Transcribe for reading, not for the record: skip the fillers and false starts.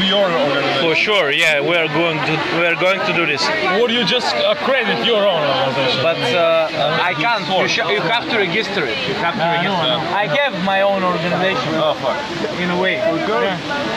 of your organization. For sure, yeah, we are going to do this. Would you just accredit your own organization? But I can't. You have to register it. You have to register. No, no. I have my own organization. In a way. Okay. Yeah.